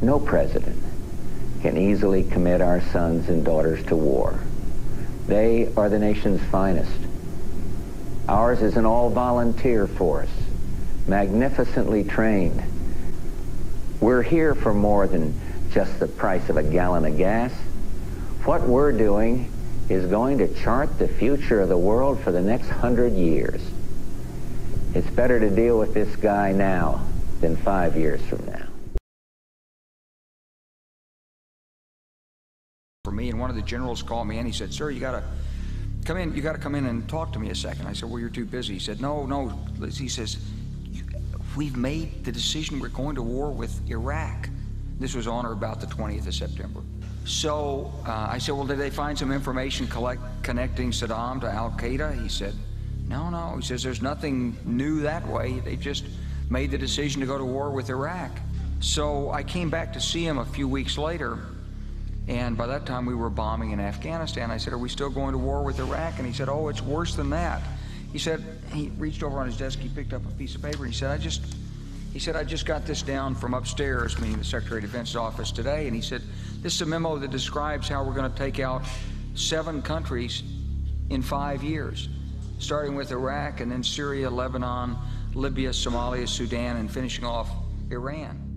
No president can easily commit our sons and daughters to war. They are the nation's finest. Ours is an all-volunteer force, magnificently trained. We're here for more than just the price of a gallon of gas. What we're doing is going to chart the future of the world for the next 100 years. It's better to deal with this guy now than 5 years from now. For me, and one of the generals called me and he said, "Sir, you gotta come in. You gotta come in and talk to me a second." I said, "Well, you're too busy." He said, No. He says, "We've made the decision. We're going to war with Iraq." This was on or about the 20th of September. So I said, "Well, did they find some information connecting Saddam to Al Qaeda?" He said, No. He says, "There's nothing new that way. They just made the decision to go to war with Iraq." So I came back to see him a few weeks later, and by that time we were bombing in Afghanistan. I said, "Are we still going to war with Iraq?" And he said, "Oh, it's worse than that." He said, he reached over on his desk, he picked up a piece of paper, and he said, "I just got this down from upstairs," meaning the Secretary of Defense's office today, and he said, "This is a memo that describes how we're going to take out 7 countries in 5 years, starting with Iraq and then Syria, Lebanon, Libya, Somalia, Sudan, and finishing off Iran."